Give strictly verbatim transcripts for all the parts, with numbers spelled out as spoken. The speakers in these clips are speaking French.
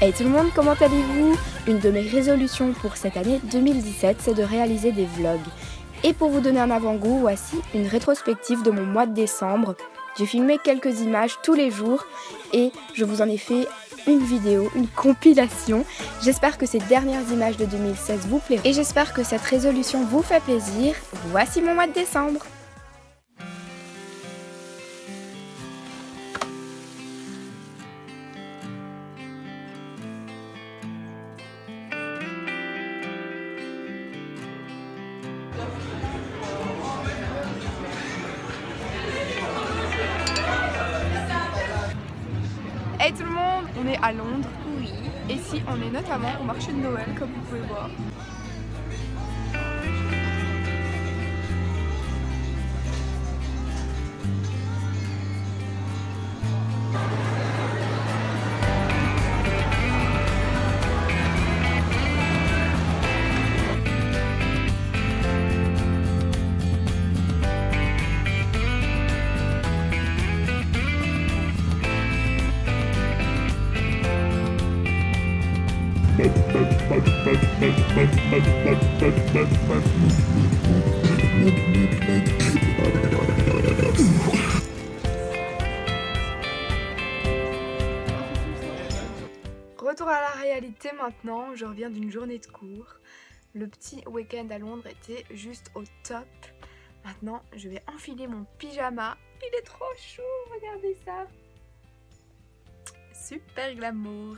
Hey tout le monde, comment allez-vous? Une de mes résolutions pour cette année deux mille dix-sept, c'est de réaliser des vlogs. Et pour vous donner un avant-goût, voici une rétrospective de mon mois de décembre. J'ai filmé quelques images tous les jours et je vous en ai fait une vidéo, une compilation. J'espère que ces dernières images de deux mille seize vous plairont et j'espère que cette résolution vous fait plaisir. Voici mon mois de décembre. Hey tout le monde, on est à Londres. Oui. Et ici, on est notamment au marché de Noël, comme vous pouvez voir. Retour à la réalité maintenant, je reviens d'une journée de cours. Le petit week-end à Londres était juste au top. Maintenant, je vais enfiler mon pyjama. Il est trop chaud, regardez ça. Super glamour.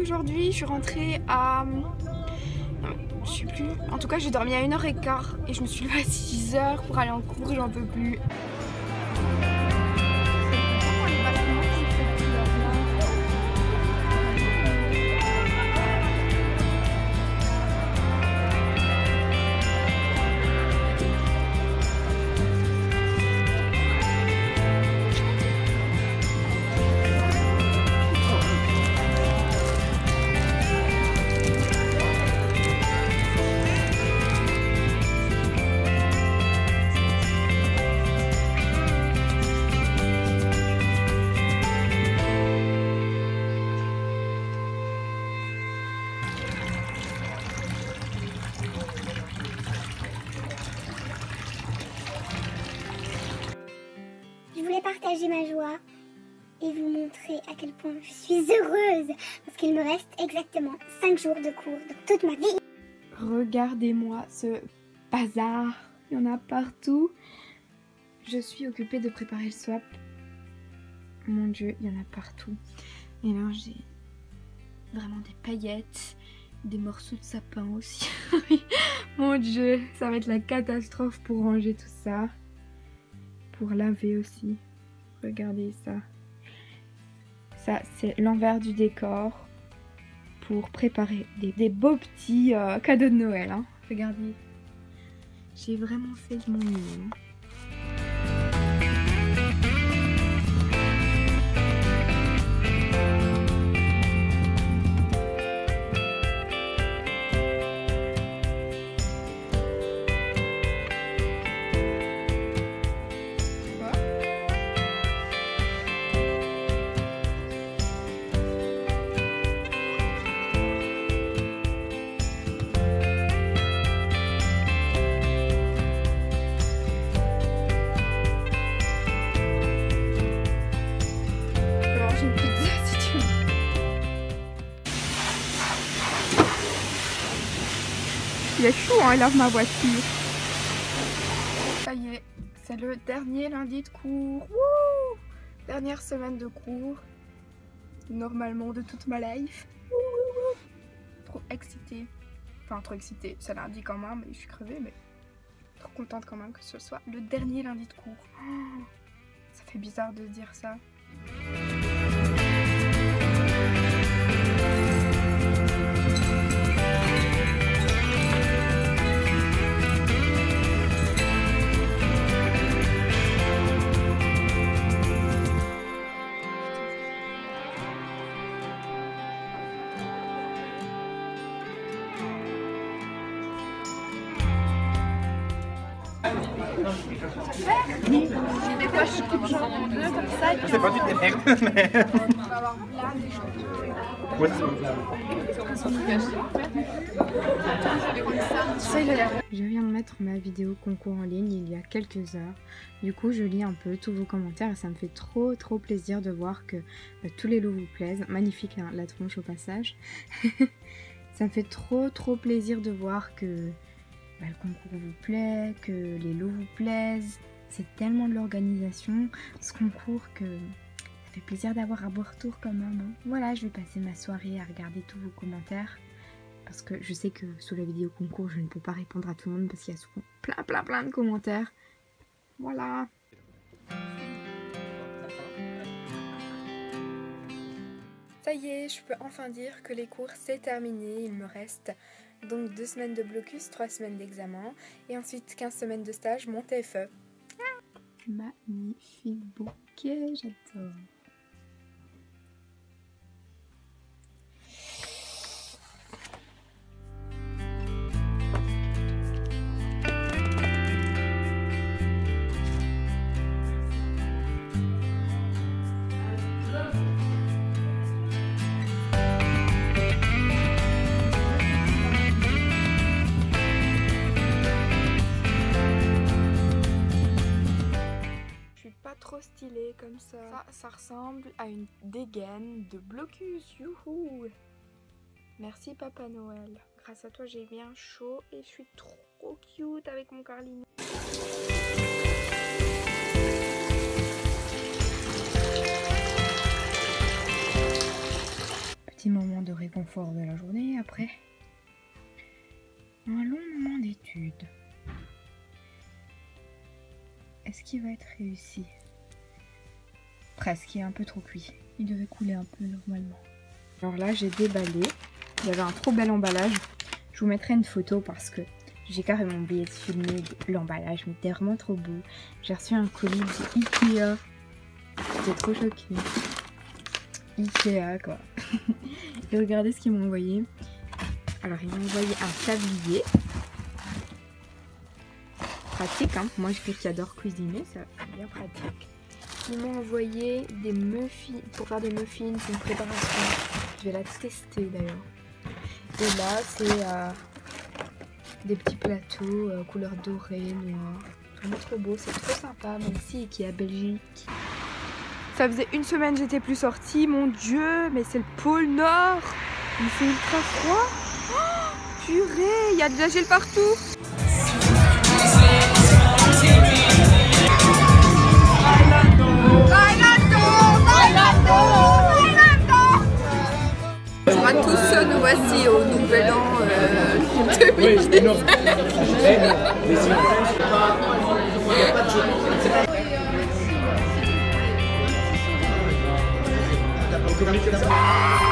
Aujourd'hui, je suis rentrée à... je sais plus. En tout cas, j'ai dormi à une heure quinze et je me suis levée à six heures pour aller en cours, j'en peux plus. Partager ma joie et vous montrer à quel point je suis heureuse parce qu'il me reste exactement cinq jours de cours dans toute ma vie. Regardez-moi ce bazar, il y en a partout. Je suis occupée de préparer le swap. Mon Dieu, il y en a partout. Et là, j'ai vraiment des paillettes, des morceaux de sapin aussi. Mon Dieu, ça va être la catastrophe pour ranger tout ça, pour laver aussi. Regardez ça. Ça, c'est l'envers du décor pour préparer des, des beaux petits euh, cadeaux de Noël. Hein. Regardez. J'ai vraiment fait de mon mieux. Il est chaud, hein, il lave ma voiture. Ça y est, C'est le dernier lundi de cours. Wouh! Dernière semaine de cours, normalement, de toute ma life. Wouh! Trop excitée. Enfin, trop excitée. C'est lundi quand même, mais je suis crevée, mais trop contente quand même que ce soit le dernier lundi de cours. Oh, ça fait bizarre de dire ça. Des fois je coupe genre en deux comme ça et puis... C'est pas du tout mais... On va avoir là des choses. Ouais, c'est bon. Je viens de mettre ma vidéo concours en ligne il y a quelques heures. Du coup je lis un peu tous vos commentaires et ça me fait trop trop plaisir de voir que bah, tous les looks vous plaisent. Magnifique hein, la tronche au passage. Ça me fait trop trop plaisir de voir que... Bah, le concours vous plaît, que les lots vous plaisent, c'est tellement de l'organisation, ce concours que ça fait plaisir d'avoir un beau retour quand même. Voilà, je vais passer ma soirée à regarder tous vos commentaires, parce que je sais que sous la vidéo concours je ne peux pas répondre à tout le monde parce qu'il y a souvent plein plein plein de commentaires. Voilà. Ça y est, je peux enfin dire que les cours c'est terminé, il me reste... Donc deux semaines de blocus, trois semaines d'examen et ensuite quinze semaines de stage, mon T F E. Ah magnifique bouquet, j'adore. Stylé comme ça. ça, ça ressemble à une dégaine de blocus, youhou. Merci Papa Noël, grâce à toi j'ai bien chaud et je suis trop cute avec mon carlino. Petit moment de réconfort de la journée après un long moment d'études. Est-ce qu'il va être réussi? Presque, il est un peu trop cuit. Il devait couler un peu normalement. Alors là, j'ai déballé. Il y avait un trop bel emballage. Je vous mettrai une photo parce que j'ai carrément oublié de filmer l'emballage. Mais c'était vraiment trop beau. J'ai reçu un colis de Ikea. J'étais trop choquée. Ikea, quoi. Et regardez ce qu'ils m'ont envoyé. Alors, ils m'ont envoyé un tablier. Pratique, hein. Moi, je sais qui adore cuisiner. Ça, c'est bien pratique. Ils m'ont envoyé des muffins, pour faire des muffins, c'est une préparation. Je vais la tester d'ailleurs. Et là, c'est euh, des petits plateaux, euh, couleur dorée, noire. Vraiment trop beau, c'est trop sympa, même si qui est à Belgique. Ça faisait une semaine j'étais plus sortie, mon Dieu, mais c'est le pôle Nord. Il fait ultra froid. Oh, purée, il y a de la gel partout. Bonjour à tous, nous voici au nouvel an euh, deux mille dix-sept.